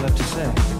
Left to say.